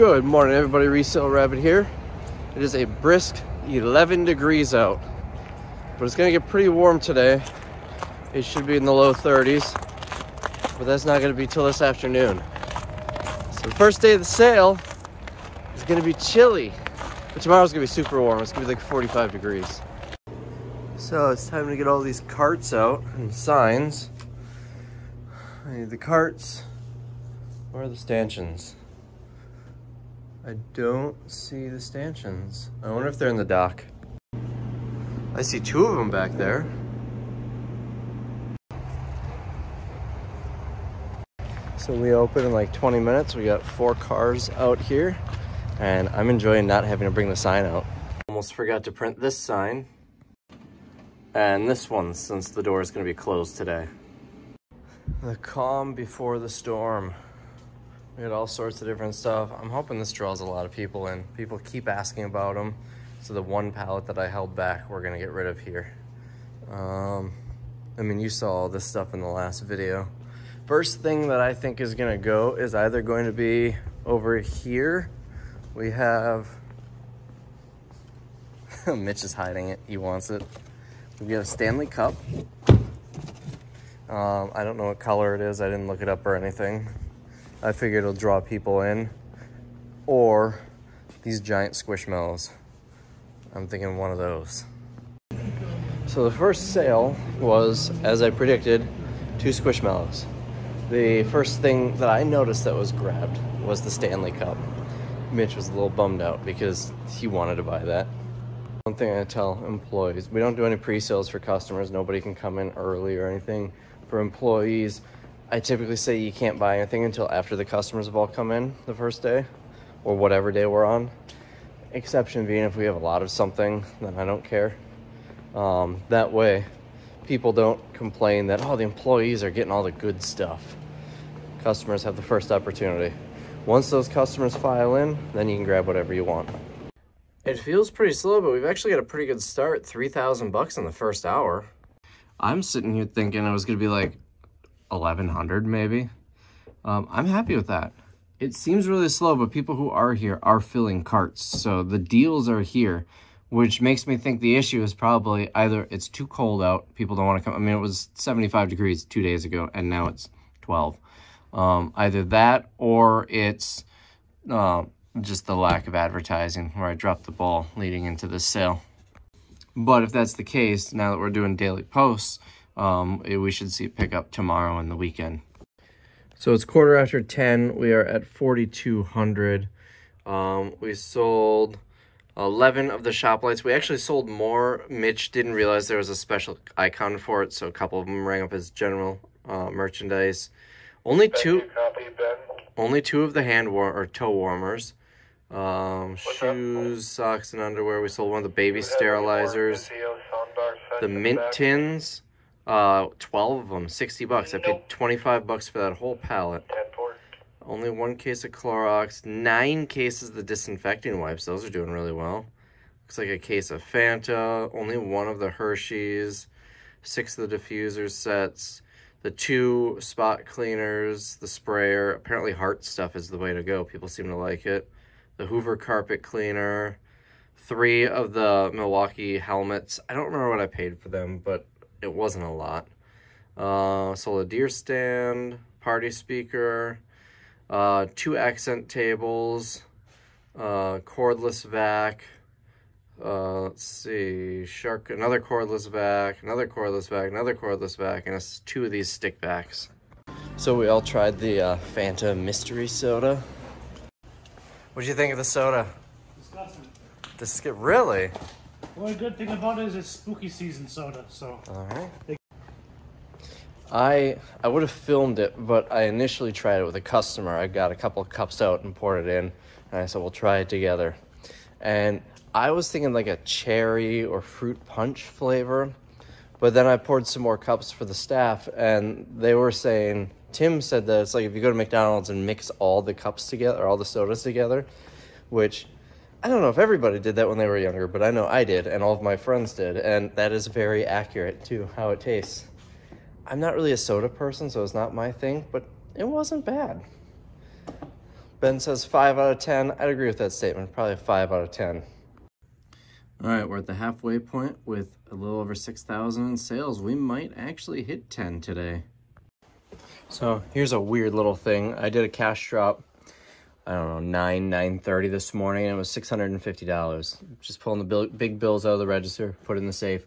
Good morning, everybody. Resale Rabbit here. It is a brisk 11 degrees out, but it's going to get pretty warm today. It should be in the low 30s, but that's not going to be till this afternoon. So the first day of the sale is going to be chilly, but tomorrow's going to be super warm. It's going to be like 45 degrees. So it's time to get all these carts out and signs. I need the carts or the stanchions. I don't see the stanchions. I wonder if they're in the dock. I see two of them back there. So we open in like 20 minutes. We got 4 cars out here, and I'm enjoying not having to bring the sign out. Almost forgot to print this sign and this one since the door is going to be closed today. The calm before the storm. We had all sorts of different stuff. I'm hoping this draws a lot of people in. People keep asking about them. So the one pallet that I held back, we're gonna get rid of here. I mean, you saw all this stuff in the last video. First thing that I think is gonna go is either going to be over here. We have, Mitch is hiding it, he wants it. We have a Stanley cup. I don't know what color it is. I didn't look it up or anything. I figured it'll draw people in, or these giant Squishmallows. I'm thinking one of those. So the first sale was, as I predicted, 2 Squishmallows. The first thing that I noticed that was grabbed was the Stanley cup. Mitch was a little bummed out because he wanted to buy that. One thing I tell employees, we don't do any pre-sales for customers. Nobody can come in early or anything. For employees, I typically say you can't buy anything until after the customers have all come in the first day, or whatever day we're on. Exception being if we have a lot of something, then I don't care. That way, people don't complain that, oh, the employees are getting all the good stuff. Customers have the first opportunity. Once those customers file in, then you can grab whatever you want. It feels pretty slow, but we've actually got a pretty good start, 3,000 bucks in the first hour. I'm sitting here thinking it was gonna be like 1,100 maybe. I'm happy with that. It seems really slow, but people who are here are filling carts, so the deals are here, which makes me think the issue is probably either it's too cold out, people don't want to come. I mean, it was 75 degrees 2 days ago, and now it's 12. Either that, or it's just the lack of advertising, where I dropped the ball leading into this sale. But if that's the case, now that we're doing daily posts, we should see it pick up tomorrow and the weekend. So it's 10:15. We are at 4,200. We sold 11 of the shop lights. We actually sold more. Mitch didn't realize there was a special icon for it, so a couple of them rang up as general merchandise. Only two of the hand or toe warmers. Shoes, socks, and underwear. We sold one of the baby sterilizers. The mint tins. 12 of them, 60 bucks. I paid 25 bucks for that whole pallet. Only 1 case of Clorox, 9 cases of the disinfecting wipes. Those are doing really well. Looks like a case of Fanta, only 1 of the Hershey's, 6 of the diffuser sets, the 2 spot cleaners, the sprayer. Apparently Hart stuff is the way to go. People seem to like it. The Hoover carpet cleaner, 3 of the Milwaukee helmets. I don't remember what I paid for them, but it wasn't a lot. Sold a deer stand, party speaker, 2 accent tables, cordless vac, let's see, Shark, another cordless vac, another cordless vac, another cordless vac, and it's 2 of these stick vacs. So we all tried the Fanta mystery soda. What do you think of the soda? Disgusting. Really? Well, a good thing about it is it's spooky season soda, so. All right. I would have filmed it, but I initially tried it with a customer. I got a couple of cups out and poured it in, and I said, we'll try it together. And I was thinking like a cherry or fruit punch flavor, but then I poured some more cups for the staff, and they were saying, Tim said that it's like if you go to McDonald's and mix all the cups together, or all the sodas together, which, I don't know if everybody did that when they were younger, but I know I did, and all of my friends did, and that is very accurate to how it tastes. I'm not really a soda person, so it's not my thing, but it wasn't bad. Ben says 5 out of 10. I'd agree with that statement, probably a 5 out of 10. All right, we're at the halfway point with a little over 6,000 in sales. We might actually hit 10 today. So here's a weird little thing. I did a cash drop, I don't know, 9:30 this morning, and it was $650. Just pulling the big bills out of the register, put it in the safe.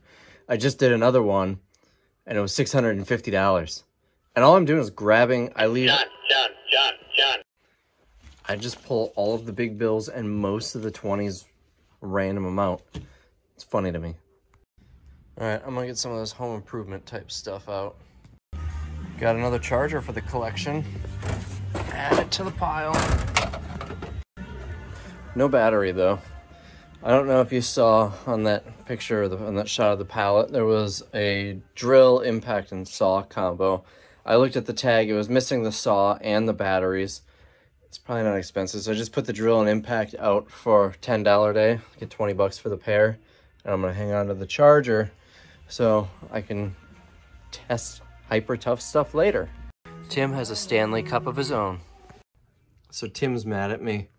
I just did another one, and it was $650. And all I'm doing is grabbing, I leave... John. I just pull all of the big bills and most of the 20s random amount. It's funny to me. All right, I'm gonna get some of this home improvement type stuff out. Got another charger for the collection. Add it to the pile. No battery though. I don't know if you saw on that picture, on that shot of the pallet, there was a drill, impact, and saw combo. I looked at the tag, it was missing the saw and the batteries. It's probably not expensive, so I just put the drill and impact out for $10 day, get 20 bucks for the pair, and I'm gonna hang on to the charger so I can test hyper tough stuff later. Tim has a Stanley cup of his own. So Tim's mad at me.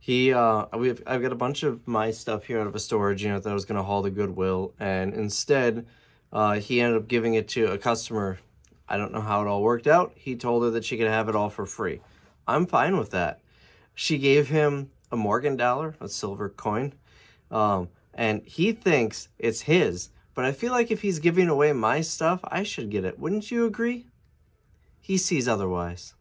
He, I've got a bunch of my stuff here out of a storage unit that I was gonna haul to Goodwill, and instead, he ended up giving it to a customer. I don't know how it all worked out. He told her that she could have it all for free. I'm fine with that. She gave him a Morgan dollar, a silver coin, and he thinks it's his, but I feel like if he's giving away my stuff, I should get it. Wouldn't you agree? He sees otherwise.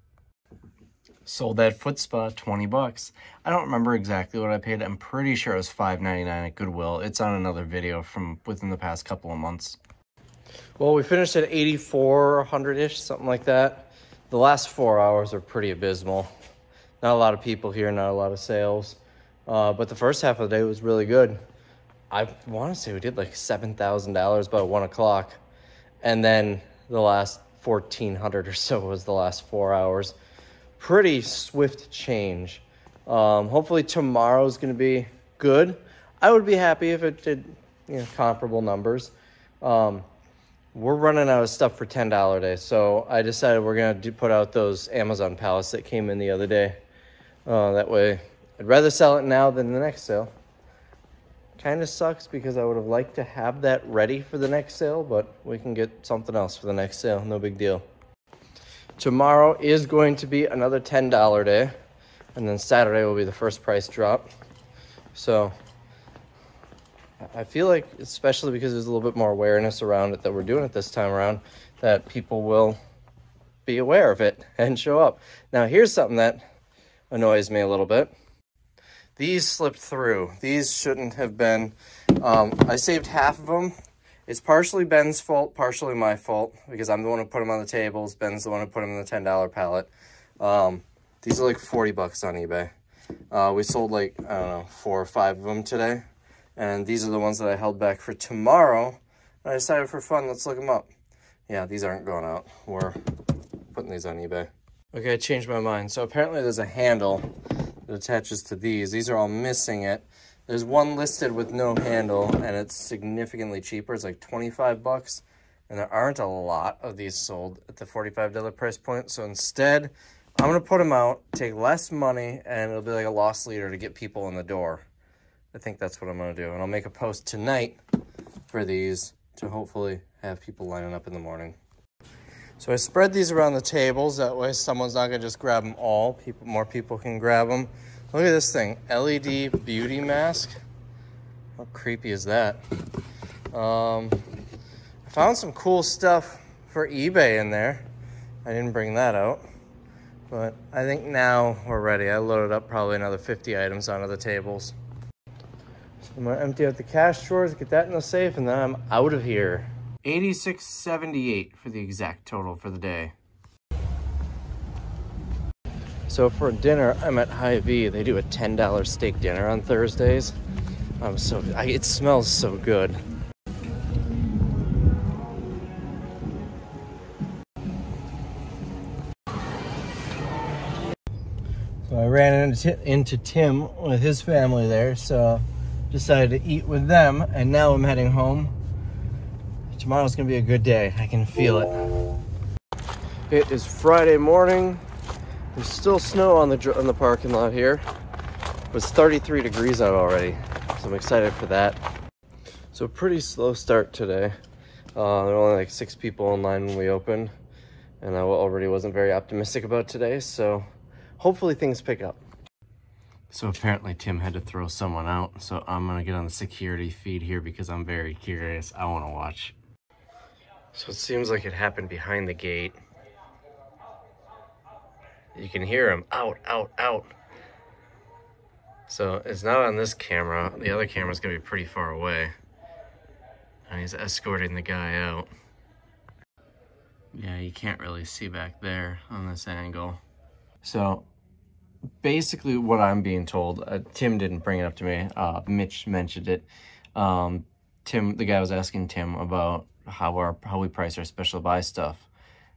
Sold that foot spa, 20 bucks. I don't remember exactly what I paid. I'm pretty sure it was $5.99 at Goodwill. It's on another video from within the past couple of months. Well, we finished at 8,400-ish, something like that. The last 4 hours are pretty abysmal. Not a lot of people here, not a lot of sales. But the first half of the day was really good. I want to say we did like $7,000 by 1 o'clock. And then the last 1,400 or so was the last 4 hours. Pretty swift change. Hopefully tomorrow's going to be good. I would be happy if it did, you know, comparable numbers. We're running out of stuff for $10 day, so I decided we're going to put out those Amazon pallets that came in the other day. That way, I'd rather sell it now than the next sale. Kind of sucks because I would have liked to have that ready for the next sale, but we can get something else for the next sale, no big deal. Tomorrow is going to be another $10 day, and then Saturday will be the first price drop. So... I feel like, especially because there's a little bit more awareness around it that we're doing it this time around, that people will be aware of it and show up. Now, here's something that annoys me a little bit. These slipped through. These shouldn't have been. I saved half of them. It's partially Ben's fault, partially my fault, because I'm the one who put them on the tables. Ben's the one who put them in the $10 pallet. These are like 40 bucks on eBay. We sold like, I don't know, 4 or 5 of them today. And these are the ones that I held back for tomorrow. And I decided for fun, let's look them up. Yeah, these aren't going out. We're putting these on eBay. Okay, I changed my mind. So apparently there's a handle that attaches to these. These are all missing it. There's one listed with no handle, and it's significantly cheaper. It's like 25 bucks. And there aren't a lot of these sold at the $45 price point. So instead, I'm going to put them out, take less money, and it'll be like a loss leader to get people in the door. I think that's what I'm going to do, and I'll make a post tonight for these to hopefully have people lining up in the morning. So I spread these around the tables, that way someone's not going to just grab them all. More people can grab them. Look at this thing, LED beauty mask. How creepy is that? I found some cool stuff for eBay in there. I didn't bring that out, but I think now we're ready. I loaded up probably another 50 items onto the tables. I'm gonna empty out the cash drawers, get that in the safe, and then I'm out of here. $86.78 for the exact total for the day. So for dinner, I'm at Hy-Vee. They do a $10 steak dinner on Thursdays. It smells so good. So I ran into Tim with his family there, so decided to eat with them, and now I'm heading home. Tomorrow's gonna be a good day. I can feel it. It is Friday morning. There's still snow on the parking lot here. It was 33 degrees out already, so I'm excited for that. So pretty slow start today. There were only like 6 people in line when we opened, and I already wasn't very optimistic about today, so hopefully things pick up. So apparently Tim had to throw someone out, so I'm gonna get on the security feed here because I'm very curious. I wanna watch. So it seems like it happened behind the gate. You can hear him, out, out, out. So it's not on this camera. The other camera's gonna be pretty far away. And he's escorting the guy out. Yeah, you can't really see back there on this angle. So basically what I'm being told, Tim didn't bring it up to me, Mitch mentioned it. The guy was asking Tim about how we price our special buy stuff,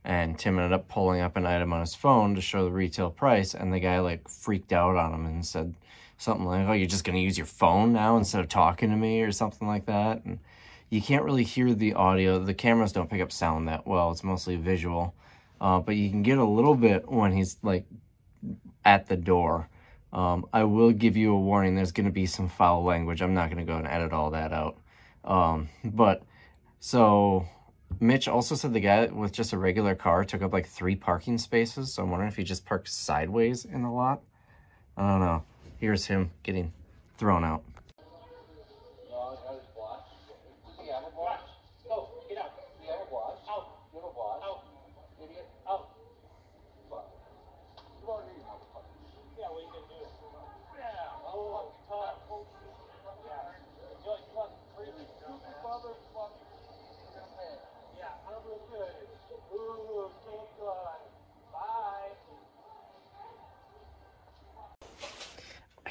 and Tim ended up pulling up an item on his phone to show the retail price, and the guy like freaked out on him and said something like, oh, you're just gonna use your phone now instead of talking to me, or something like that. And you can't really hear the audio. The cameras don't pick up sound that well. It's mostly visual, but you can get a little bit when he's like at the door. I will give you a warning, there's going to be some foul language. I'm not going to go and edit all that out. But so Mitch also said the guy with just a regular car took up like 3 parking spaces, so I'm wondering if he just parked sideways in the lot. I don't know. Here's him getting thrown out.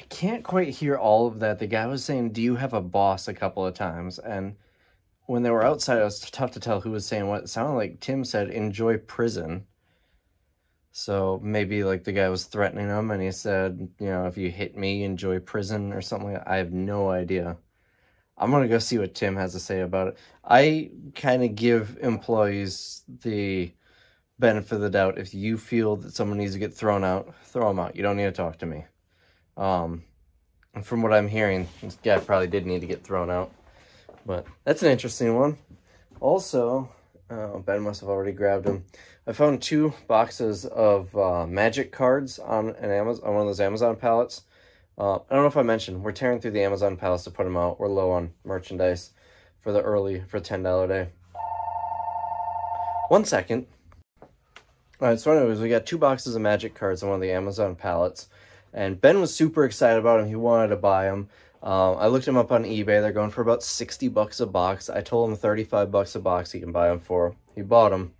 Can't quite hear all of that. The guy was saying, do you have a boss, a couple of times, and when they were outside it was tough to tell who was saying what. It sounded like Tim said enjoy prison, so maybe like the guy was threatening him and he said, you know, if you hit me, enjoy prison, or something like that. I have no idea. I'm gonna go see what Tim has to say about it. I kind of give employees the benefit of the doubt. If you feel that someone needs to get thrown out, throw them out. You don't need to talk to me. And from what I'm hearing, this guy probably did need to get thrown out, but that's an interesting one. Also, Ben must have already grabbed him. I found 2 boxes of magic cards on one of those Amazon pallets. I don't know if I mentioned, we're tearing through the Amazon pallets to put them out. We're low on merchandise for $10 day. One second. All right, so anyways, we got 2 boxes of magic cards on one of the Amazon pallets. And Ben was super excited about them. He wanted to buy them. I looked them up on eBay. They're going for about 60 bucks a box. I told him 35 bucks a box he can buy them for. He bought them.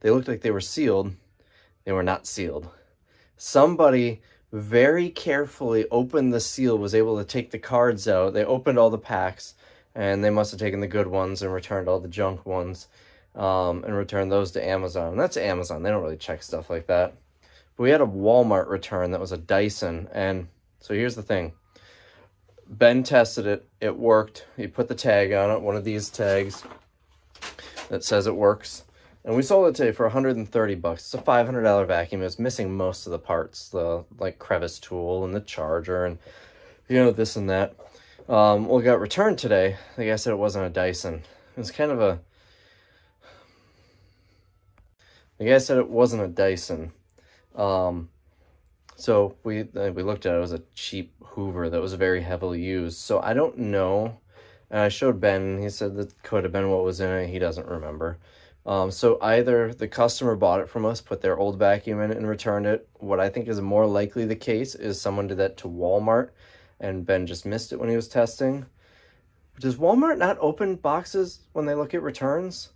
They looked like they were sealed. They were not sealed. Somebody very carefully opened the seal, was able to take the cards out. They opened all the packs, and they must have taken the good ones and returned all the junk ones, and returned those to Amazon. And that's Amazon. They don't really check stuff like that. We had a Walmart return that was a Dyson, and so here's the thing. Ben tested it. It worked. He put the tag on it, one of these tags that says it works. And we sold it today for 130 bucks. It's a $500 vacuum. It was missing most of the parts, the like crevice tool and the charger and, you know, this and that. Well, it got returned today. Like I said, it wasn't a Dyson. It was kind of a... Like I said, it wasn't a Dyson. So we looked at it. It was a cheap Hoover that was very heavily used. So I don't know. And I showed Ben, and he said that could have been what was in it. He doesn't remember. So either the customer bought it from us, put their old vacuum in it, and returned it. What I think is more likely the case is someone did that to Walmart, and Ben just missed it when he was testing. Does Walmart not open boxes when they look at returns?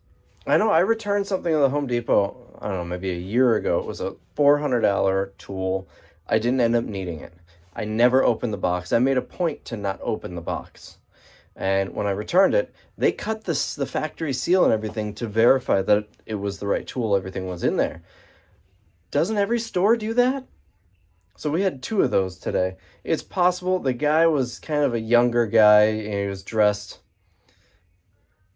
I know I returned something at the Home Depot, I don't know, maybe a year ago. It was a $400 tool. I didn't end up needing it. I never opened the box. I made a point to not open the box. And when I returned it, they cut the factory seal and everything to verify that it was the right tool, everything was in there. Doesn't every store do that? So we had 2 of those today. It's possible the guy was kind of a younger guy, and he was dressed...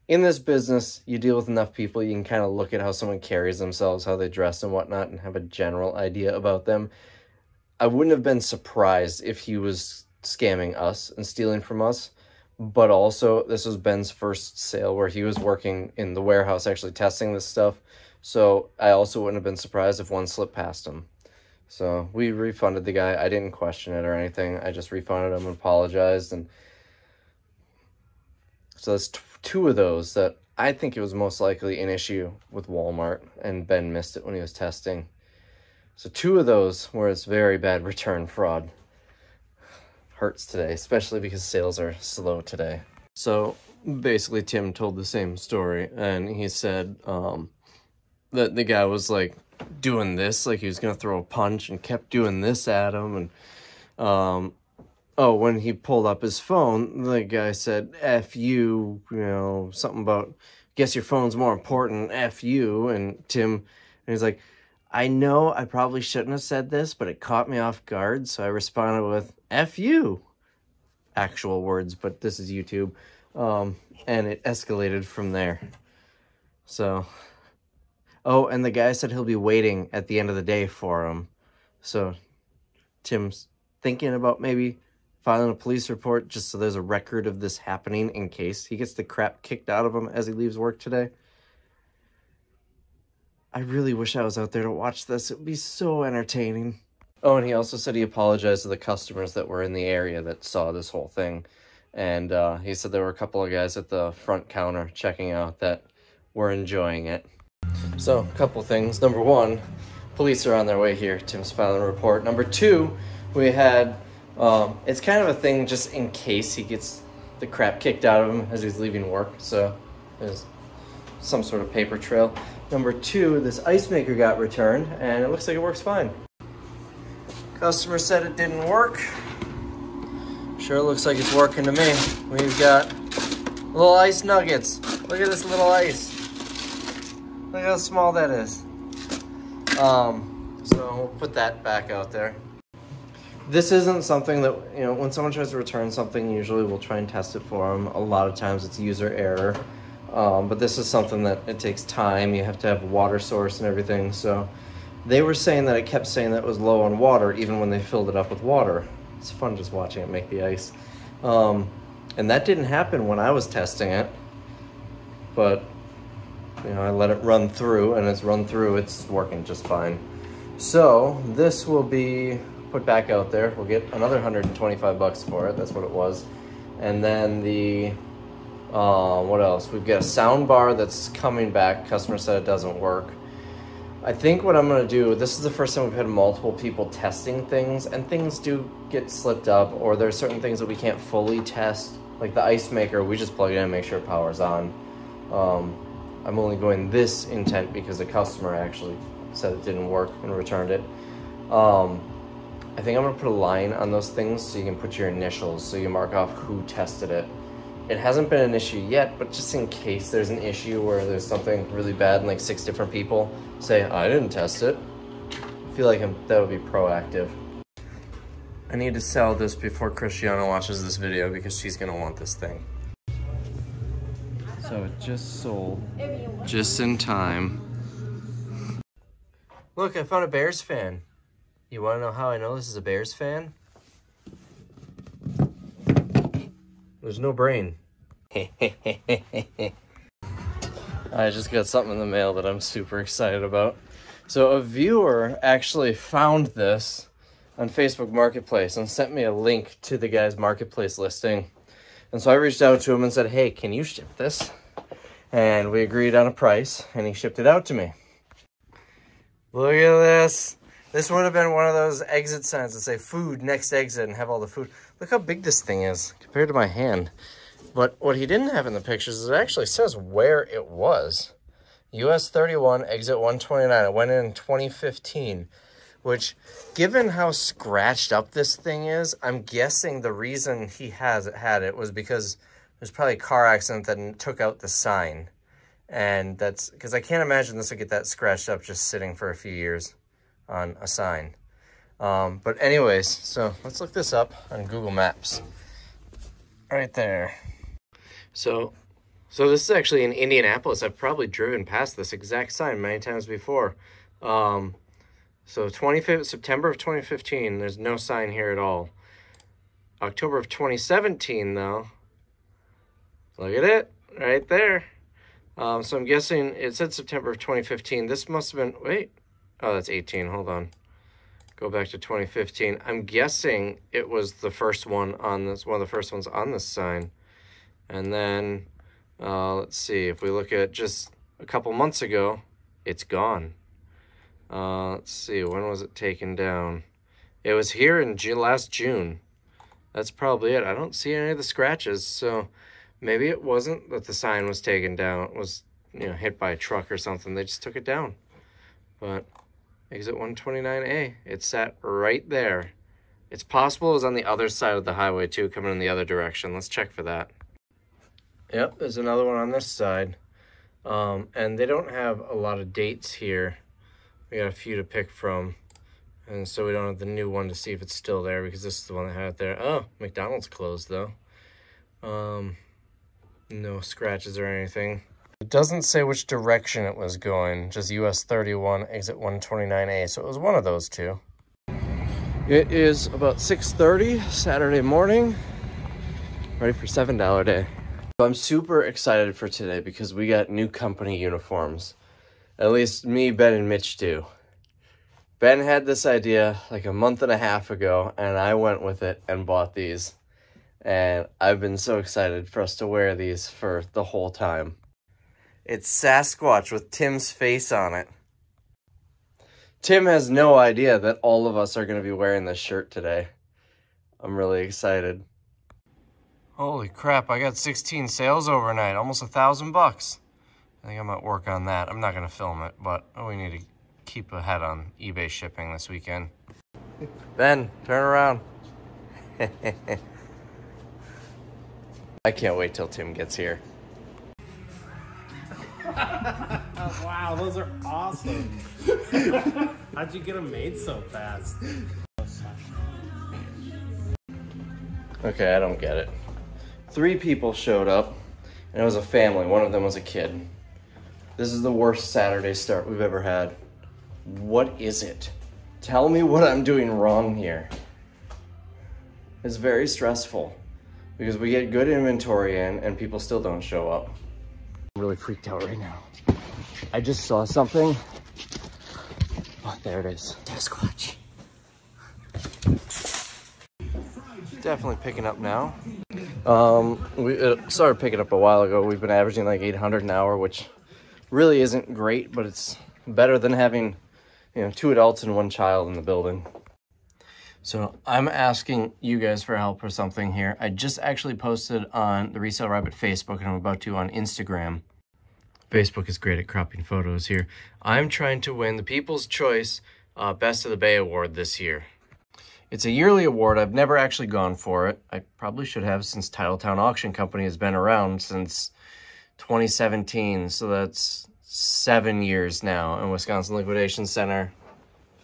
in this business, you deal with enough people, you can kind of look at how someone carries themselves, how they dress and whatnot, and have a general idea about them. I wouldn't have been surprised if he was scamming us and stealing from us, but also this was Ben's first sale where he was working in the warehouse actually testing this stuff, so I also wouldn't have been surprised if one slipped past him. So we refunded the guy. I didn't question it or anything. I just refunded him and apologized. And so that's two of those that I think it was most likely an issue with Walmart, and Ben missed it when he was testing. So two of those where it's very bad return fraud. Hurts today, especially because sales are slow today. So basically Tim told the same story, and he said that the guy was like doing this, like he was gonna throw a punch, and kept doing this at him. And oh, when he pulled up his phone, the guy said, F you, you know, something about, guess your phone's more important, F you. And Tim, and he's like, I know I probably shouldn't have said this, but it caught me off guard. So I responded with, F you, actual words, but this is YouTube. And it escalated from there. So, oh, and the guy said he'll be waiting at the end of the day for him. So Tim's thinking about maybe filing a police report just so there's a record of this happening in case he gets the crap kicked out of him as he leaves work today. I really wish I was out there to watch this. It would be so entertaining. Oh, and he also said he apologized to the customers that were in the area that saw this whole thing. And he said there were a couple of guys at the front counter checking out that were enjoying it. So, a couple things. Number one, police are on their way here. Tim's filing a report. Number two, we had... it's kind of a thing just in case he gets the crap kicked out of him as he's leaving work, so there's some sort of paper trail. Number two, this ice maker got returned, and it looks like it works fine. Customer said it didn't work. Sure looks like it's working to me. We've got little ice nuggets. Look at this little ice. Look how small that is. So we'll put that back out there. This isn't something that, you know, when someone tries to return something, usually we'll try and test it for them. A lot of times it's user error, but this is something that it takes time. You have to have a water source and everything. So they were saying that it kept saying that it was low on water, even when they filled it up with water. It's fun just watching it make the ice. And that didn't happen when I was testing it, but you know, I let it run through, and it's run through, it's working just fine. So this will be put back out there. We'll get another 125 bucks for it. That's what it was. And then the what else? We've got a sound bar that's coming back. Customer said it doesn't work. I think what I'm gonna do, this is the first time we've had multiple people testing things, and things do get slipped up, or there's certain things that we can't fully test. Like the ice maker, we just plug it in and make sure it powers on. I'm only going this intent because the customer actually said it didn't work and returned it. I think I'm gonna put a line on those things so you can put your initials, so you mark off who tested it. It hasn't been an issue yet, but just in case there's an issue where there's something really bad and like 6 different people say, I didn't test it, I feel like that would be proactive. I need to sell this before Cristiano watches this video because she's gonna want this thing. So it just sold, just in time. Look, I found a Bears fan. You want to know how I know this is a Bears fan? There's no brain. I just got something in the mail that I'm super excited about. So a viewer actually found this on Facebook Marketplace and sent me a link to the guy's Marketplace listing. And so I reached out to him and said, hey, can you ship this? And we agreed on a price, and he shipped it out to me. Look at this. This would have been one of those exit signs that say food, next exit, and have all the food. Look how big this thing is compared to my hand. But what he didn't have in the pictures is it actually says where it was. US 31, exit 129. It went in 2015, which, given how scratched up this thing is, I'm guessing the reason he had it was because there's probably a car accident that took out the sign. And that's because I can't imagine this would get that scratched up just sitting for a few years on a sign. But anyways, so let's look this up on Google Maps. Right there. So So this is actually in Indianapolis. I've probably driven past this exact sign many times before. So September of 2015, there's no sign here at all. October of 2017, though. Look at it, right there. So I'm guessing it said September of 2015. This must have been, wait. Oh, that's 18. Hold on. Go back to 2015. I'm guessing it was the first one on this, one of the first ones on this sign. And then, let's see. If we look at just a couple months ago, it's gone. Let's see. When was it taken down? It was here in last June. That's probably it. I don't see any of the scratches, so maybe it wasn't that the sign was taken down. It was, you know, hit by a truck or something. They just took it down. But exit 129A, it sat right there. It's possible it was on the other side of the highway too, coming in the other direction. Let's check for that. Yep, there's another one on this side. And they don't have a lot of dates here. We got a few to pick from. And so we don't have the new one to see if it's still there, because this is the one that had it there. Oh, McDonald's closed though. No scratches or anything. It doesn't say which direction it was going, just US 31, exit 129A, so it was one of those two. It is about 6:30 Saturday morning, ready for $7 day. I'm super excited for today because we got new company uniforms. At least me, Ben, and Mitch do. Ben had this idea like a month and a half ago, and I went with it and bought these. And I've been so excited for us to wear these for the whole time. It's Sasquatch with Tim's face on it. Tim has no idea that all of us are going to be wearing this shirt today. I'm really excited. Holy crap, I got 16 sales overnight, almost $1,000 bucks. I think I might work on that. I'm not going to film it, but we need to keep ahead on eBay shipping this weekend. Ben, turn around. I can't wait till Tim gets here. Oh, wow, those are awesome. How'd you get them made so fast? Okay, I don't get it. Three people showed up, and it was a family. One of them was a kid. This is the worst Saturday start we've ever had. What is it? Tell me what I'm doing wrong here. It's very stressful because we get good inventory in and people still don't show up. I'm really freaked out right now. I just saw something. Oh, there it is. Sasquatch. Definitely picking up now. We started picking up a while ago. We've been averaging like 800 an hour, which really isn't great, but it's better than having, you know, two adults and one child in the building. So I'm asking you guys for help or something here. I just actually posted on the Resale Rabbit Facebook, and I'm about to on Instagram. Facebook is great at cropping photos here. I'm trying to win the People's Choice Best of the Bay Award this year. It's a yearly award. I've never actually gone for it. I probably should have, since Titletown Auction Company has been around since 2017. So that's 7 years now. And Wisconsin Liquidation Center,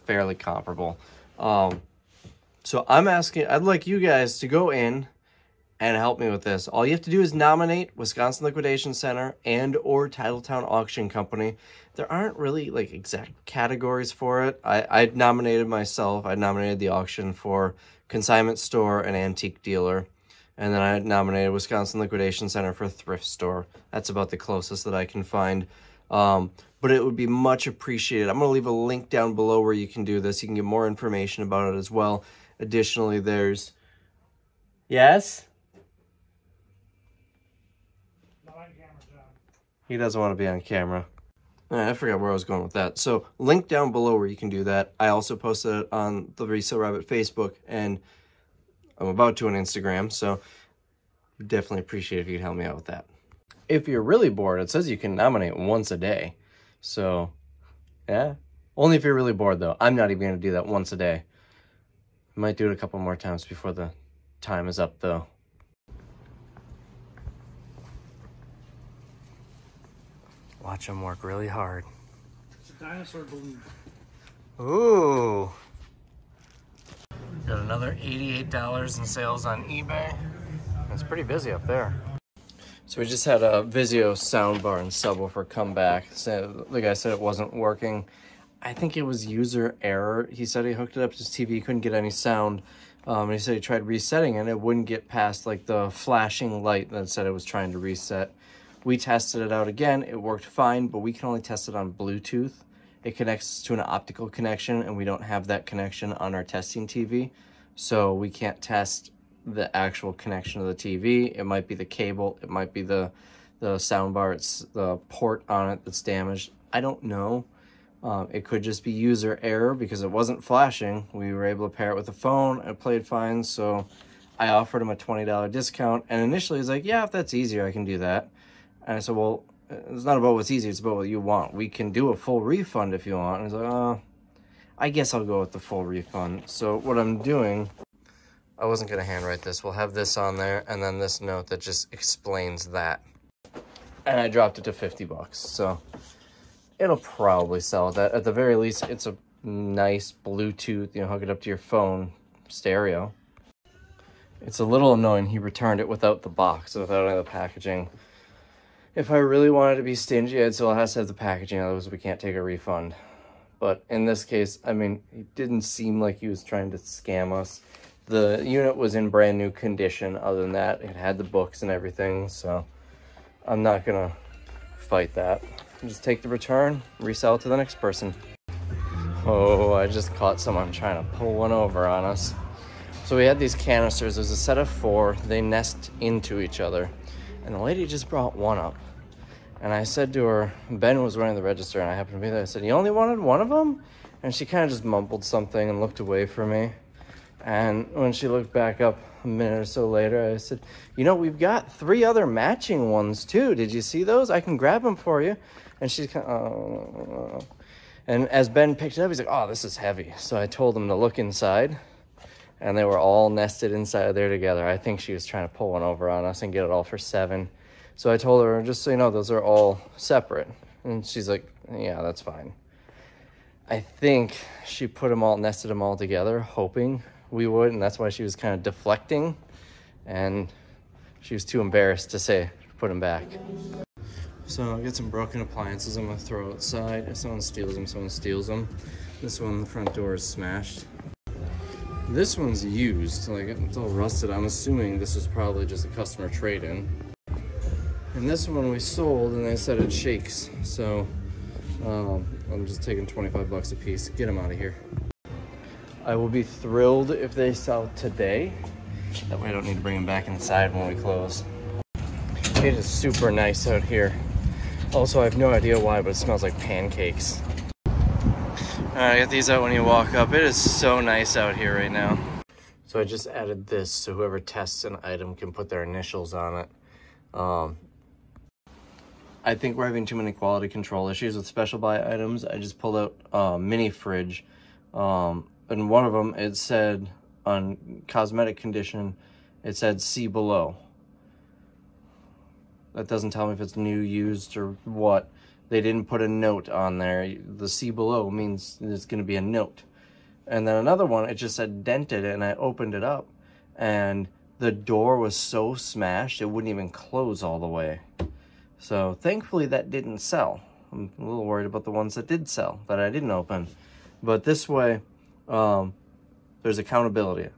fairly comparable. So I'm asking, I'd like you guys to go in and help me with this. All you have to do is nominate Wisconsin Liquidation Center and or Titletown Auction Company. There aren't really like exact categories for it. I nominated myself. I nominated the auction for consignment store and antique dealer. And then I nominated Wisconsin Liquidation Center for thrift store. That's about the closest that I can find. But it would be much appreciated. I'm gonna leave a link down below where you can do this. You can get more information about it as well. Additionally, there's... Yes? Not on camera, John. He doesn't want to be on camera. I forgot where I was going with that. So, link down below where you can do that. I also posted it on the Resale Rabbit Facebook, and I'm about to on Instagram, so definitely appreciate it if you could help me out with that. If you're really bored, it says you can nominate once a day. So, yeah. Only if you're really bored, though. I'm not even going to do that once a day. Might do it a couple more times before the time is up, though. Watch him work really hard. It's a dinosaur balloon. Ooh. Got another $88 in sales on eBay. It's pretty busy up there. So we just had a Vizio soundbar and subwoofer come back. So the guy said it wasn't working. I think it was user error. He said he hooked it up to his TV, he couldn't get any sound. And he said he tried resetting it, it wouldn't get past like the flashing light that said it was trying to reset. We tested it out again, it worked fine, but we can only test it on Bluetooth. It connects to an optical connection and we don't have that connection on our testing TV. So we can't test the actual connection of the TV. It might be the cable, it might be the sound bar, it's the port on it that's damaged. I don't know. It could just be user error because it wasn't flashing. We were able to pair it with a phone, it played fine, so I offered him a $20 discount, and initially he's like, yeah, if that's easier, I can do that. And I said, well, it's not about what's easy, it's about what you want. We can do a full refund if you want. And he's like, I guess I'll go with the full refund. So what I'm doing, I wasn't gonna handwrite this, we'll have this on there, and then this note that just explains that. And I dropped it to 50 bucks, so. It'll probably sell that. At the very least, it's a nice Bluetooth, you know, hook it up to your phone stereo. It's a little annoying he returned it without the box, without any of the packaging. If I really wanted to be stingy, I'd still have to have the packaging, otherwise we can't take a refund. But in this case, I mean, it didn't seem like he was trying to scam us. The unit was in brand new condition. Other than that, it had the books and everything, so I'm not gonna fight that. Just take the return, resell it to the next person. Oh, I just caught someone trying to pull one over on us. So we had these canisters, there's a set of four, they nest into each other. And the lady just brought one up. And I said to her, Ben was running the register and I happened to be there, I said, you only wanted one of them? And she kind of just mumbled something and looked away from me. And when she looked back up a minute or so later, I said, you know, we've got three other matching ones too. Did you see those? I can grab them for you. And she's kind of, oh. And as Ben picked it up, he's like, oh, this is heavy. So I told him to look inside and they were all nested inside there together. I think she was trying to pull one over on us and get it all for $7. So I told her, just so you know, those are all separate. And she's like, yeah, that's fine. I think she put them all, nested them all together, hoping we would, and that's why she was kind of deflecting, and she was too embarrassed to say, put them back. So I got some broken appliances I'm gonna throw outside. If someone steals them, someone steals them. This one, the front door is smashed. This one's used, like it's all rusted. I'm assuming this is probably just a customer trade-in. And this one we sold, and they said it shakes. So I'm just taking 25 bucks a piece. Get them out of here. I will be thrilled if they sell today. That way I don't need to bring them back inside when we close. It is super nice out here. Also, I have no idea why, but it smells like pancakes. All right, I got these out when you walk up. It is so nice out here right now. So I just added this so whoever tests an item can put their initials on it. I think we're having too many quality control issues with special buy items. I just pulled out a mini fridge. And one of them, it said on cosmetic condition, it said see below. That doesn't tell me if it's new, used, or what. They didn't put a note on there. The see below means there's gonna be a note. And then another one, it just said dented, and I opened it up and the door was so smashed, it wouldn't even close all the way. So thankfully that didn't sell. I'm a little worried about the ones that did sell, that I didn't open. But this way, there's accountability.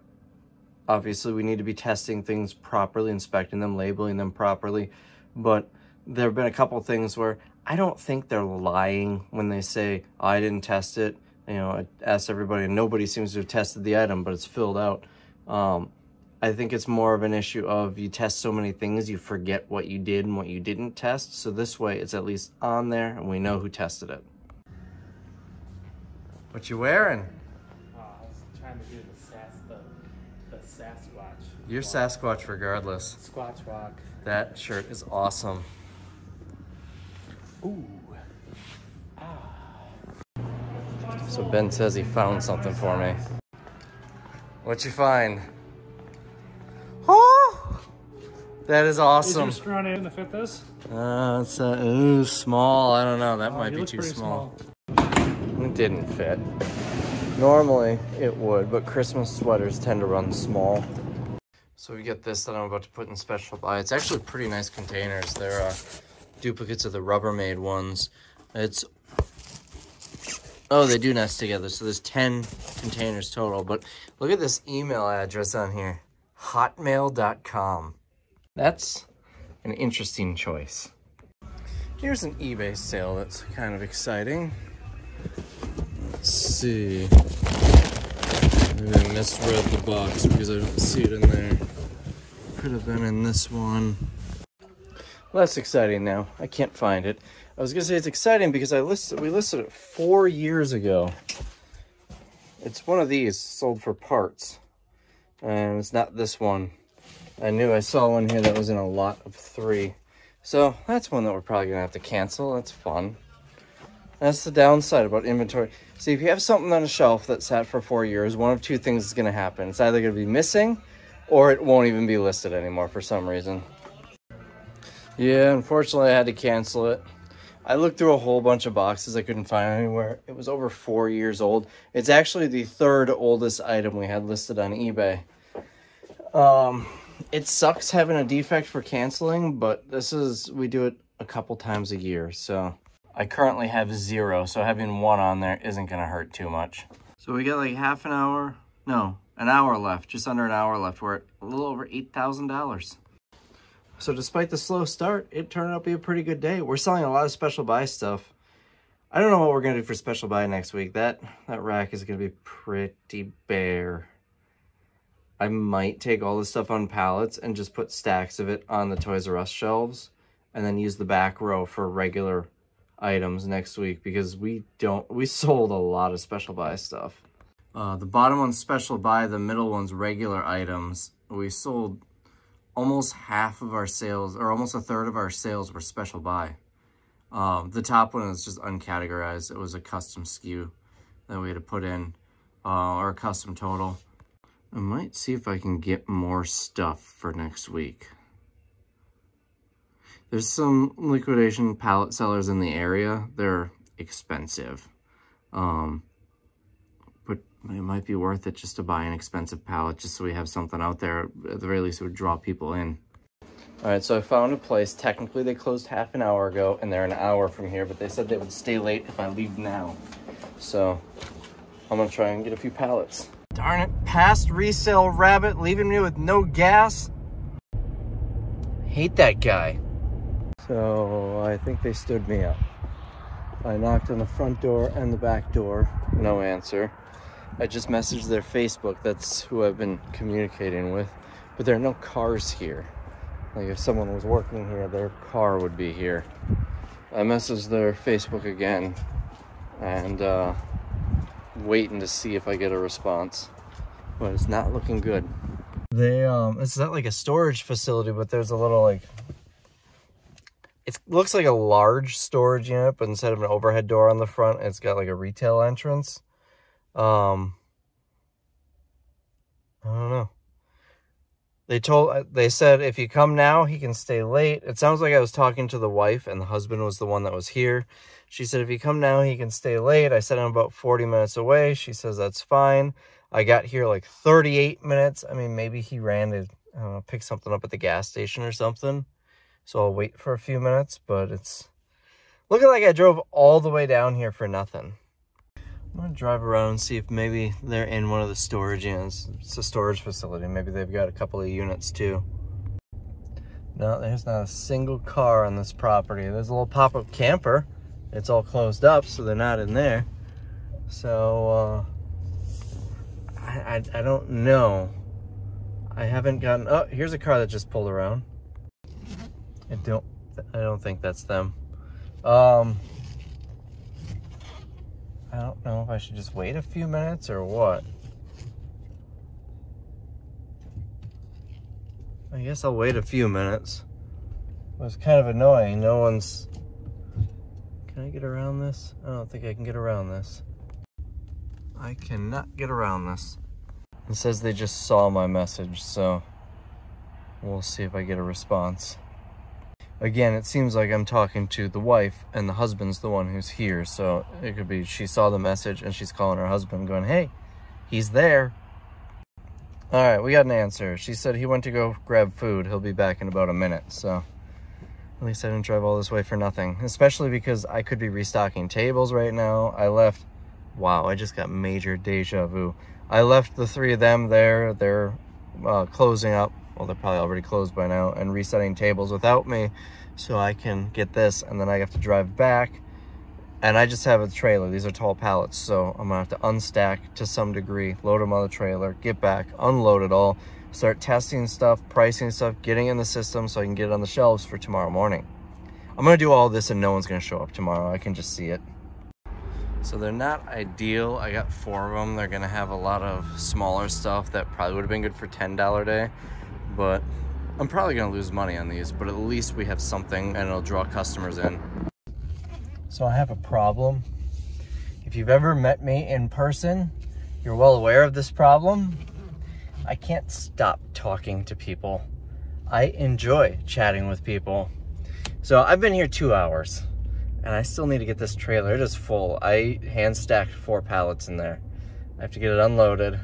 Obviously, we need to be testing things properly, inspecting them, labeling them properly, but there have been a couple things where I don't think they're lying when they say, oh, I didn't test it. You know, I asked everybody and nobody seems to have tested the item, but it's filled out. I think it's more of an issue of you test so many things, you forget what you did and what you didn't test. So this way it's at least on there and we know who tested it. What you wearing? To do the Sasquatch. You're Sasquatch regardless. Squatch walk. That shirt is awesome. Ooh. Ah. So Ben says he found something for me. What'd you find? Oh! That is awesome. Is your strong to fit this? It's ooh, small. I don't know. That might be too small. It didn't fit. Normally it would, but Christmas sweaters tend to run small. So we get this that I'm about to put in special buy. It's actually pretty nice containers. They're duplicates of the Rubbermaid ones. It's, oh, they do nest together. So there's 10 containers total. But look at this email address on here, hotmail.com. That's an interesting choice. Here's an eBay sale that's kind of exciting. Let's see. Maybe I misread the box because I don't see it in there. Could have been in this one. Less exciting now. I can't find it. I was gonna say it's exciting because we listed it 4 years ago. It's one of these sold for parts, and it's not this one. I knew I saw one here that was in a lot of 3. So that's one that we're probably gonna have to cancel. That's fun. That's the downside about inventory. See, if you have something on a shelf that sat for 4 years, one of 2 things is gonna happen. It's either gonna be missing or it won't even be listed anymore for some reason. Yeah, unfortunately I had to cancel it. I looked through a whole bunch of boxes. I couldn't find anywhere. It was over 4 years old. It's actually the 3rd oldest item we had listed on eBay. It sucks having a defect for canceling, but this is, we do it a couple times a year, so. I currently have 0, so having 1 on there isn't gonna hurt too much. So we got like half an hour, no, an hour left, just under an hour left. We're at a little over $8,000. So despite the slow start, it turned out to be a pretty good day. We're selling a lot of special buy stuff. I don't know what we're gonna do for special buy next week. That rack is gonna be pretty bare. I might take all this stuff on pallets and just put stacks of it on the Toys R Us shelves and then use the back row for regular items next week, because we sold a lot of special buy stuff. The bottom one's special buy, the middle one's regular items. We sold almost half of our sales, or almost a third of our sales were special buy. The top one is just uncategorized. It was a custom SKU that we had to put in, or a custom total. I might see if I can get more stuff for next week. There's some liquidation pallet sellers in the area. They're expensive. But it might be worth it just to buy an expensive pallet just so we have something out there. At the very least, it would draw people in. All right, so I found a place. Technically, they closed half an hour ago, and they're an hour from here, but they said they would stay late if I leave now. So I'm gonna try and get a few pallets. Darn it, past Resale Rabbit, leaving me with no gas. Hate that guy. So I think they stood me up. I knocked on the front door and the back door, no answer. I just messaged their Facebook, that's who I've been communicating with, but there are no cars here. Like if someone was working here, their car would be here. I messaged their Facebook again and waiting to see if I get a response, but it's not looking good. They it's not like a storage facility, but there's a little like, it looks like a large storage unit, but instead of an overhead door on the front, it's got like a retail entrance. I don't know. They said if you come now, he can stay late. It sounds like I was talking to the wife, and the husband was the one that was here. She said, if you come now, he can stay late. I said, I'm about 40 minutes away. She says, that's fine. I got here like 38 minutes. I mean, maybe he ran to pick something up at the gas station or something. So I'll wait for a few minutes, but it's looking like I drove all the way down here for nothing. I'm gonna drive around and see if maybe they're in one of the storage units. It's a storage facility. Maybe they've got a couple of units too. No, there's not a single car on this property. There's a little pop-up camper. It's all closed up, so they're not in there. So, I don't know. I haven't gotten, oh, here's a car that just pulled around. I don't think that's them. I don't know if I should just wait a few minutes or what. I guess I'll wait a few minutes. It was kind of annoying. No one's... Can I get around this? I don't think I can get around this. I cannot get around this. It says they just saw my message, so we'll see if I get a response. Again, it seems like I'm talking to the wife, and the husband's the one who's here, so it could be she saw the message and she's calling her husband going, hey, he's there. All right, we got an answer. She said he went to go grab food. He'll be back in about a minute, so at least I didn't drive all this way for nothing, especially because I could be restocking tables right now. I left, wow, I just got major deja vu. I left the three of them there. They're closing up. Well, they're probably already closed by now and resetting tables without me, so I can get this, and then I have to drive back. And I just have a trailer. These are tall pallets, so I'm gonna have to unstack to some degree, load them on the trailer, get back, unload it all, start testing stuff, pricing stuff, getting in the system so I can get it on the shelves for tomorrow morning. I'm gonna do all this and no one's gonna show up tomorrow. I can just see it. So they're not ideal. I got four of them. They're gonna have a lot of smaller stuff that probably would have been good for $10 day, but I'm probably gonna lose money on these, but at least we have something and it'll draw customers in. So I have a problem. If you've ever met me in person, you're well aware of this problem. I can't stop talking to people. I enjoy chatting with people. So I've been here 2 hours and I still need to get this trailer. It is full. I hand stacked 4 pallets in there. I have to get it unloaded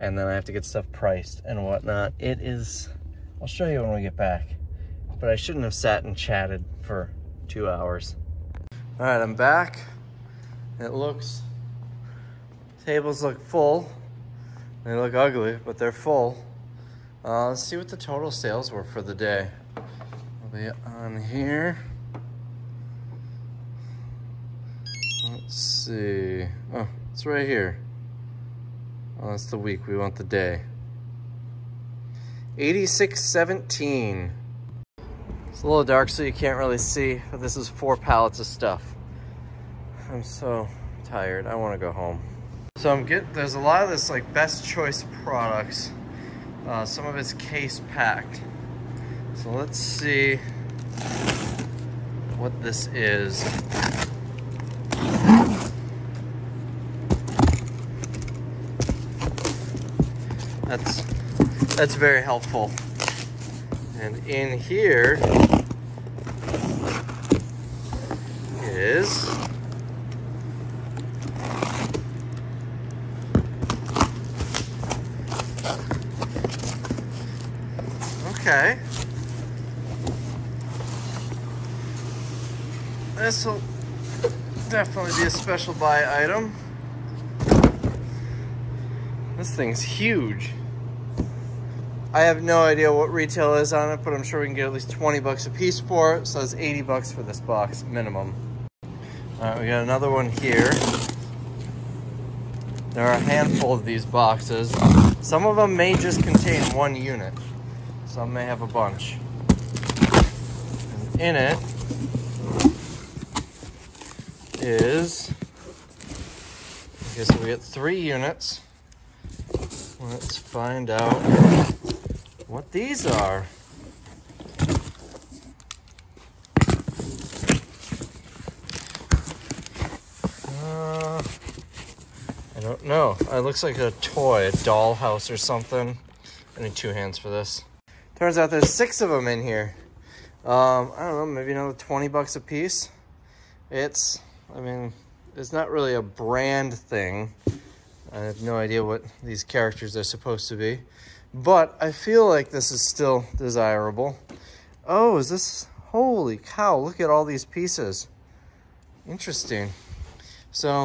and then I have to get stuff priced and whatnot. It is, I'll show you when we get back, but I shouldn't have sat and chatted for 2 hours. All right, I'm back. It looks, tables look full. They look ugly, but they're full. Let's see what the total sales were for the day. I'll be on here. Let's see. Oh, it's right here. Oh, that's the week. We want the day. 86.17. It's a little dark so you can't really see, but this is 4 pallets of stuff. I'm so tired, I want to go home. So I'm getting, there's a lot of this like Best Choice Products. Some of it's case packed. So let's see what this is. That's very helpful. And in here is okay. This will definitely be a special buy item. This thing's huge. I have no idea what retail is on it, but I'm sure we can get at least 20 bucks a piece for it. So that's 80 bucks for this box minimum. All right, we got another one here. There are a handful of these boxes. Some of them may just contain one unit. Some may have a bunch. And in it is, I guess we get 3 units. Let's find out what these are. I don't know. It looks like a toy, a dollhouse or something. I need 2 hands for this. Turns out there's 6 of them in here. I don't know, maybe another 20 bucks a piece. It's, I mean, it's not really a brand thing. I have no idea what these characters are supposed to be. But I feel like this is still desirable. Oh, is this? Holy cow, look at all these pieces. Interesting. So,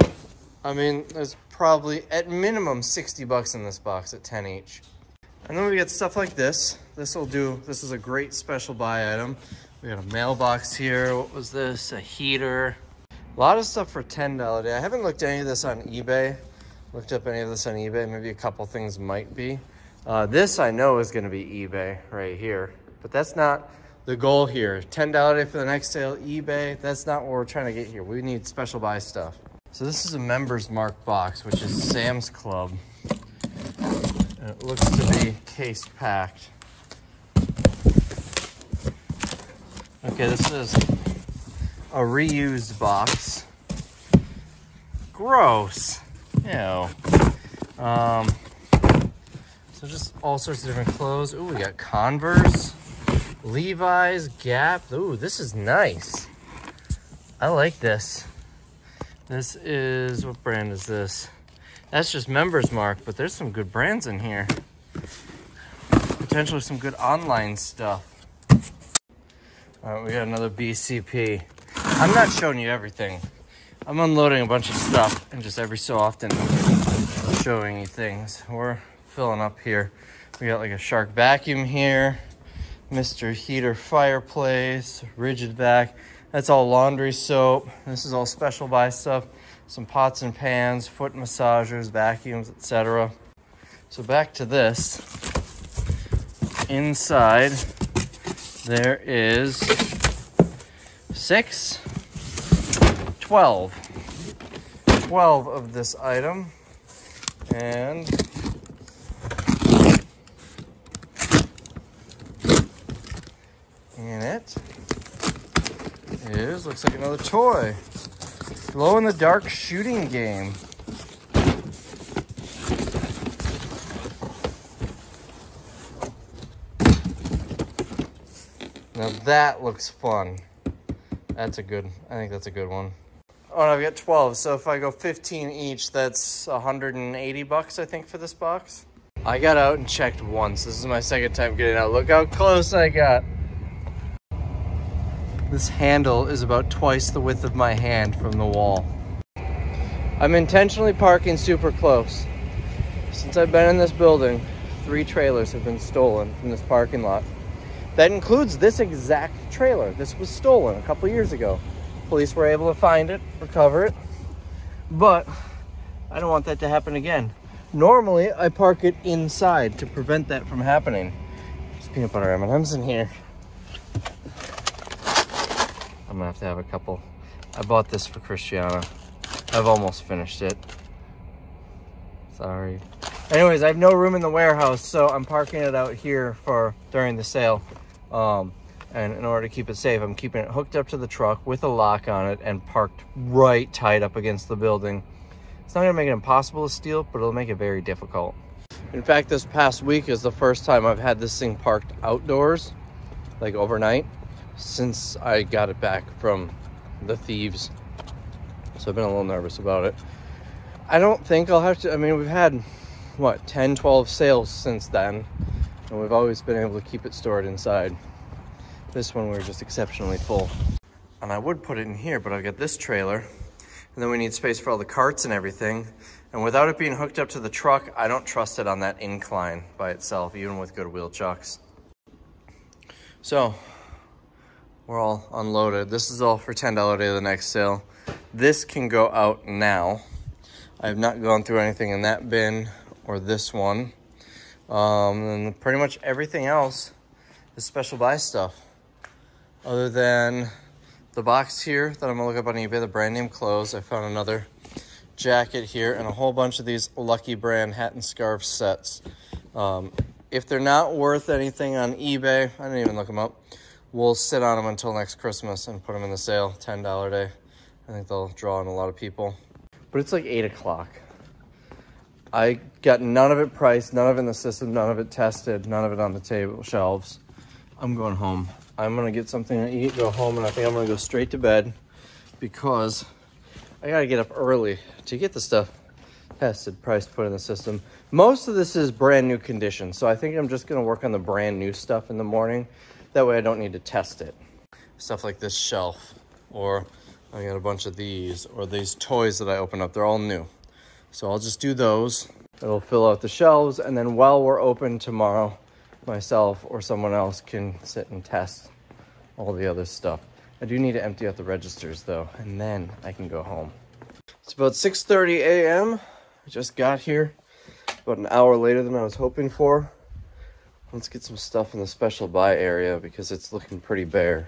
I mean, there's probably at minimum 60 bucks in this box at 10 each. And then we get stuff like this. This'll do, this is a great special buy item. We got a mailbox here. What was this? A heater. A lot of stuff for $10 a day. I haven't looked at any of this on eBay. Looked up any of this on eBay. Maybe a couple things might be. This I know is gonna be eBay right here, but that's not the goal here. $10 day for the next sale, eBay, that's not what we're trying to get here. We need special buy stuff. So this is a Members Mark box, which is Sam's Club. And it looks to be case packed. Okay, this is a reused box. Gross, ew. So just all sorts of different clothes. Ooh, we got Converse, Levi's, Gap. Ooh, this is nice. I like this. This is, what brand is this? That's just Members Mark, but there's some good brands in here. potentially some good online stuff. All right, we got another BCP. I'm not showing you everything. I'm unloading a bunch of stuff and just every so often showing you things. We're filling up here. We got like a Shark vacuum here, Mr. Heater fireplace, rigid vac. That's all laundry soap. This is all special buy stuff. Some pots and pans, foot massagers, vacuums, etc. So back to this. Inside, there is 12 of this item. And in it is, looks like another toy. Glow in the dark shooting game. Now that looks fun. That's a good, I think that's a good one. Oh, and I've got 12, so if I go 15 each, that's 180 bucks, I think, for this box. I got out and checked once. This is my second time getting out. Look how close I got. This handle is about twice the width of my hand from the wall. I'm intentionally parking super close. Since I've been in this building, 3 trailers have been stolen from this parking lot. That includes this exact trailer. This was stolen a couple years ago. Police were able to find it, recover it, but I don't want that to happen again. Normally, I park it inside to prevent that from happening. There's peanut butter M&Ms in here. I'm gonna have to have a couple. I bought this for Christiana. I've almost finished it. Sorry. Anyways, I have no room in the warehouse, so I'm parking it out here for during the sale. And in order to keep it safe, I'm keeping it hooked up to the truck with a lock on it and parked right tight up against the building. It's not gonna make it impossible to steal, but it'll make it very difficult. In fact, this past week is the first time I've had this thing parked outdoors, like overnight, since I got it back from the thieves. So I've been a little nervous about it. I don't think I'll have to, I mean, we've had, what, 10, 12 sales since then, and we've always been able to keep it stored inside. This one, we were just exceptionally full. And I would put it in here, but I've got this trailer, and then we need space for all the carts and everything. And without it being hooked up to the truck, I don't trust it on that incline by itself, even with good wheel chucks. So, we're all unloaded. This is all for $10 Day of the Next Sale. This can go out now. I have not gone through anything in that bin or this one. And pretty much everything else is special buy stuff. Other than the box here that I'm gonna look up on eBay, the brand name clothes. I found another jacket here and a whole bunch of these Lucky Brand hat and scarf sets. If they're not worth anything on eBay, I didn't even look them up. We'll sit on them until next Christmas and put them in the sale, $10 Day. I think they'll draw in a lot of people. But it's like 8 o'clock. I got none of it priced, none of it in the system, none of it tested, none of it on the table shelves. I'm going home. I'm gonna get something to eat, go home, and I think I'm gonna go straight to bed because I gotta get up early to get the stuff tested, priced, put in the system. Most of this is brand new condition, so I think I'm just gonna work on the brand new stuff in the morning. That way I don't need to test it. Stuff like this shelf, or I got a bunch of these, or these toys that I opened up, they're all new. So I'll just do those. It'll fill out the shelves, and then while we're open tomorrow, myself or someone else can sit and test all the other stuff. I do need to empty out the registers though, and then I can go home. It's about 6:30 a.m. I just got here, about an hour later than I was hoping for. Let's get some stuff in the special buy area because it's looking pretty bare.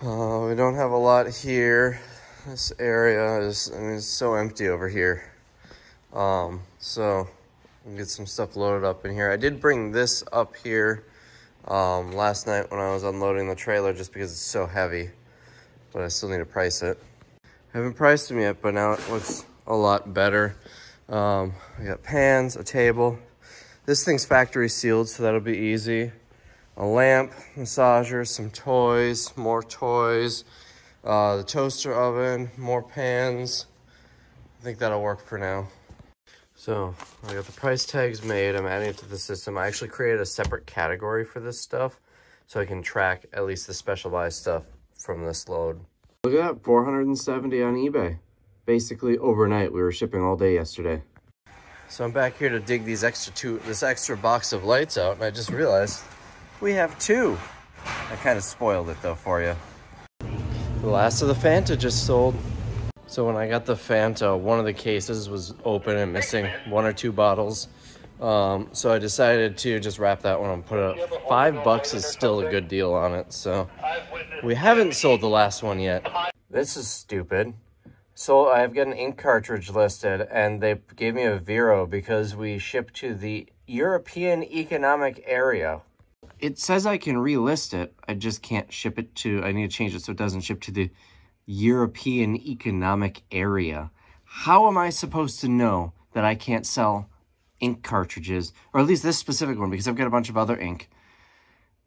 We don't have a lot here. This area is, I mean, it's so empty over here. So we'll get some stuff loaded up in here. I did bring this up here last night when I was unloading the trailer just because it's so heavy, but I still need to price it. I haven't priced them yet, but now it looks a lot better. I got pans, a table. This thing's factory sealed, so that'll be easy. A lamp, massager, some toys, more toys, the toaster oven, more pans. I think that'll work for now. So I got the price tags made. I'm adding it to the system. I actually created a separate category for this stuff so I can track at least the special buy stuff from this load. Look at that, 470 on eBay. Basically overnight, we were shipping all day yesterday. So I'm back here to dig these this extra box of lights out, and I just realized we have two. I kind of spoiled it though for you. The last of the Fanta just sold. So when I got the Fanta, one of the cases was open and missing one or two bottles. So I decided to just wrap that one and put it up. $5 is still a good deal on it, so we haven't sold the last one yet. This is stupid. So I've got an ink cartridge listed, and they gave me a Vero because we ship to the European Economic Area. It says I can relist it. I just can't ship it to, I need to change it so it doesn't ship to the European Economic Area. How am I supposed to know that I can't sell ink cartridges, or at least this specific one, because I've got a bunch of other ink?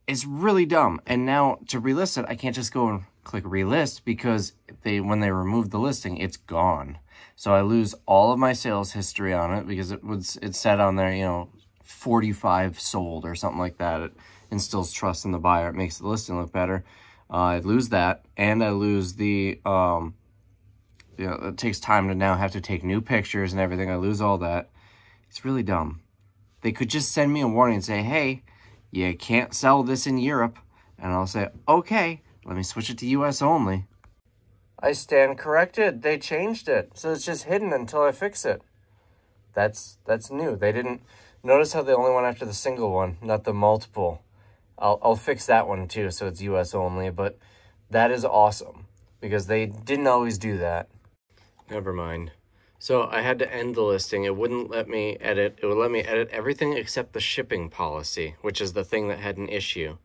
It's really dumb. And now to relist it, I can't just go and click relist, because when they removed the listing, it's gone. So I lose all of my sales history on it, because it said on there, you know, 45 sold or something like that. It instills trust in the buyer. It makes the listing look better. I lose that, and I lose the, you know, it takes time to now have to take new pictures and everything. I lose all that. It's really dumb. They could just send me a warning and say, hey, you can't sell this in Europe. And I'll say, okay, let me switch it to US only. I stand corrected. They changed it. So it's just hidden until I fix it. That's new. They didn't notice how they only went after the single one, not the multiple. I'll fix that one too, so it's US only, but that is awesome because they didn't always do that. Never mind. So I had to end the listing. It wouldn't let me edit. It would let me edit everything except the shipping policy, which is the thing that had an issue.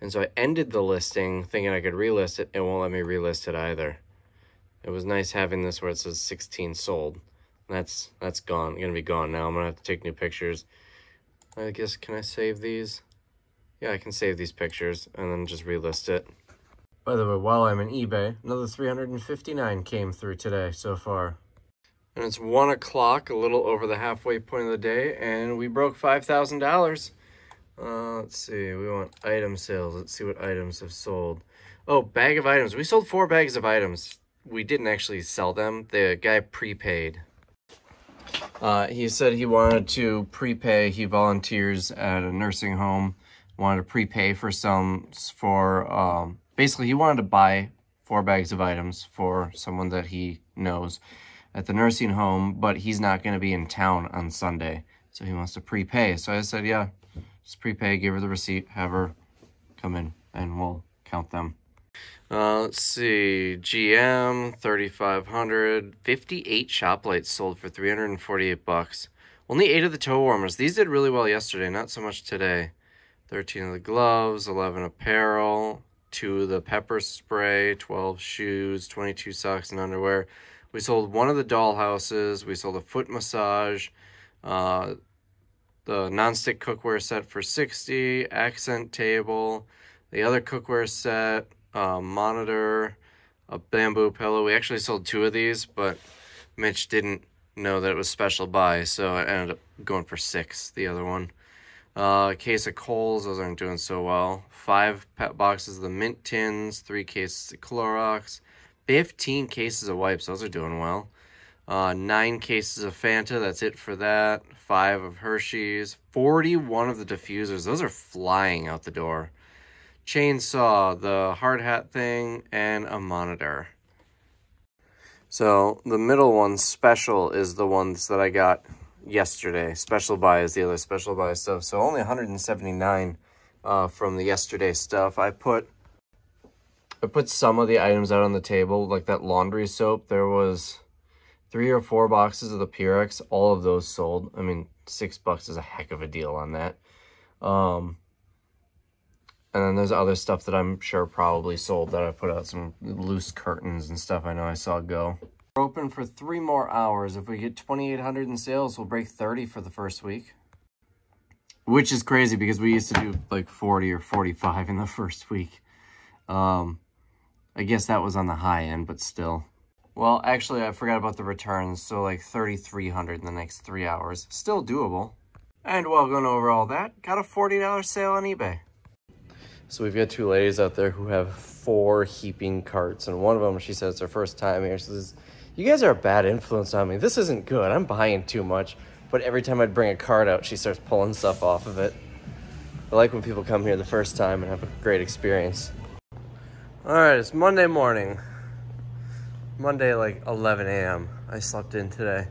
And so I ended the listing thinking I could relist it. It won't let me relist it either. It was nice having this where it says 16 sold. That's gone, gonna be gone now. I'm gonna have to take new pictures. I guess, can I save these? Yeah, I can save these pictures and then just relist it. By the way, while I'm in eBay, another 359 came through today so far. And it's 1 o'clock, a little over the halfway point of the day, and we broke $5,000. Let's see, we want item sales. Let's see what items have sold. Oh, bag of items. We sold 4 bags of items. We didn't actually sell them. The guy prepaid. He said he wanted to prepay. He volunteers at a nursing home, wanted to prepay for some, basically he wanted to buy 4 bags of items for someone that he knows at the nursing home, but he's not going to be in town on Sunday, so he wants to prepay. So I said, yeah, just prepay, give her the receipt, have her come in, and we'll count them. Let's see, GM, 3,500, 58 shop lights sold for 348 bucks. Only 8 of the toe warmers. These did really well yesterday, not so much today. 13 of the gloves, 11 apparel, 2 of the pepper spray, 12 shoes, 22 socks and underwear. We sold 1 of the dollhouses. We sold a foot massage, the nonstick cookware set for 60, accent table, the other cookware set, monitor, a bamboo pillow. We actually sold 2 of these, but Mitch didn't know that it was special buy, so I ended up going for 6, the other one. A case of Kohl's, those aren't doing so well. 5 pet boxes of the mint tins, 3 cases of Clorox, 15 cases of wipes, those are doing well. 9 cases of Fanta, that's it for that. 5 of Hershey's, 41 of the diffusers, those are flying out the door. Chainsaw, the hard hat thing, and a monitor. So the middle one, special, is the ones that I got yesterday. Special buy is the other special buy stuff. So only 179 from the yesterday stuff. I put some of the items out on the table, like that laundry soap. There was 3 or 4 boxes of the Purex. All of those sold. I mean, $6 is a heck of a deal on that. And then there's other stuff that I'm sure probably sold that I put out. Some loose curtains and stuff I know I saw go. We're open for 3 more hours. If we get 2,800 in sales, we'll break 30 for the first week. Which is crazy because we used to do like 40 or 45 in the first week. I guess that was on the high end, but still. Well, actually, I forgot about the returns, so like 3,300 in the next 3 hours. Still doable. And while going over all that, got a $40 sale on eBay. So we've got two ladies out there who have 4 heaping carts, and one of them, she said it's her first time here. She says, you guys are a bad influence on me. This isn't good. I'm buying too much. But every time I'd bring a cart out, she starts pulling stuff off of it. I like when people come here the first time and have a great experience. All right, it's Monday morning. Monday, like 11 a.m. I slept in today.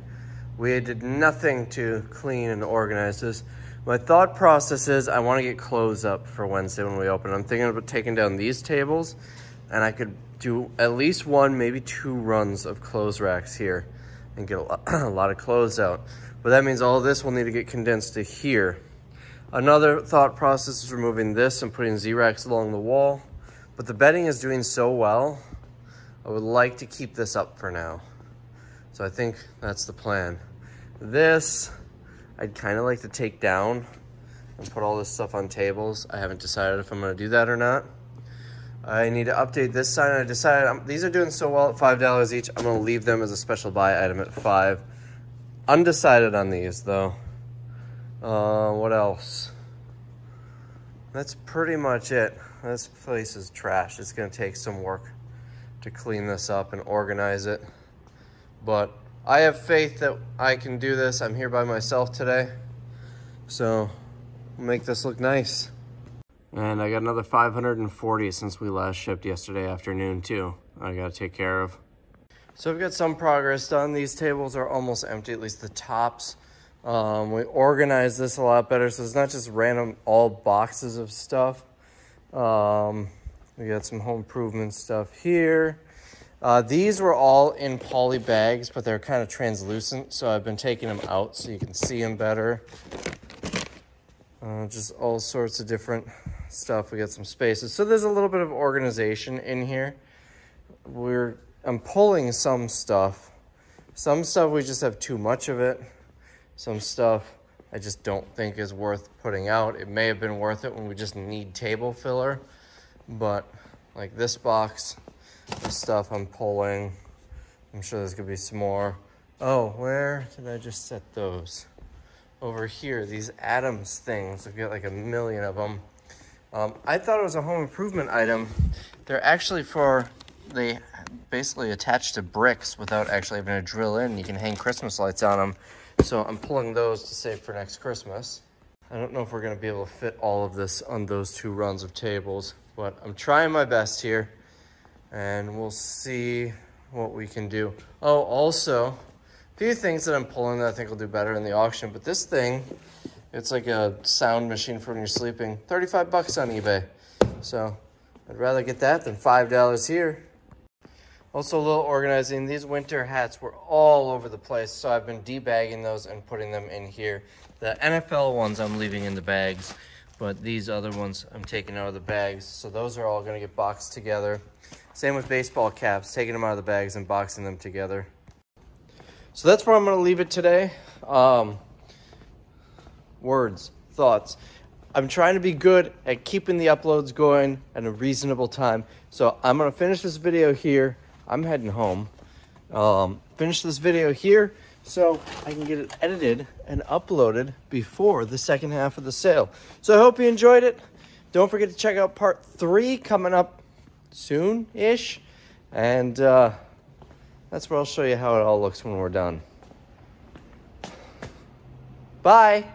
We did nothing to clean and organize this. My thought process is I want to get clothes up for Wednesday when we open. I'm thinking about taking down these tables, and I could do at least one, maybe 2 runs of clothes racks here and get a lot of clothes out. But that means all this will need to get condensed to here. Another thought process is removing this and putting Z-racks along the wall. But the bedding is doing so well, I would like to keep this up for now. So I think that's the plan. This, I'd kind of like to take down and put all this stuff on tables. I haven't decided if I'm going to do that or not. I need to update this sign. I decided these are doing so well at $5 each. I'm going to leave them as a special buy item at $5. Undecided on these, though. What else? That's pretty much it. This place is trash. It's going to take some work to clean this up and organize it. But I have faith that I can do this. I'm here by myself today, so we'll make this look nice. And I got another 540 since we last shipped yesterday afternoon too. I gotta take care of. So I've got some progress done. These tables are almost empty, at least the tops. We organized this a lot better, so it's not just random all boxes of stuff. We got some home improvement stuff here. These were all in poly bags, but they're kind of translucent, so I've been taking them out so you can see them better. Just all sorts of different stuff. We got some spaces. So there's a little bit of organization in here. I'm pulling some stuff. Some stuff we just have too much of it. Some stuff I just don't think is worth putting out. It may have been worth it when we just need table filler, but like this box, this stuff I'm pulling. I'm sure there's gonna be some more. Oh, where did I just set those? Over here, these Adams things. I've got like a million of them. I thought it was a home improvement item. They're actually they basically attach to bricks without actually having to drill in. You can hang Christmas lights on them. So I'm pulling those to save for next Christmas. I don't know if we're gonna be able to fit all of this on those 2 runs of tables, but I'm trying my best here and we'll see what we can do. Oh, also, a few things that I'm pulling that I think will do better in the auction, but this thing, it's like a sound machine for when you're sleeping. 35 bucks on eBay. So I'd rather get that than $5 here. Also a little organizing. These winter hats were all over the place, so I've been debagging those and putting them in here. The NFL ones I'm leaving in the bags, but these other ones I'm taking out of the bags. So those are all gonna get boxed together. Same with baseball caps, taking them out of the bags and boxing them together. So that's where I'm going to leave it today. Words, thoughts. I'm trying to be good at keeping the uploads going at a reasonable time. So I'm going to finish this video here. I'm heading home. Finish this video here so I can get it edited and uploaded before the second half of the sale. So I hope you enjoyed it. Don't forget to check out part 3 coming up soon-ish. And, that's where I'll show you how it all looks when we're done. Bye.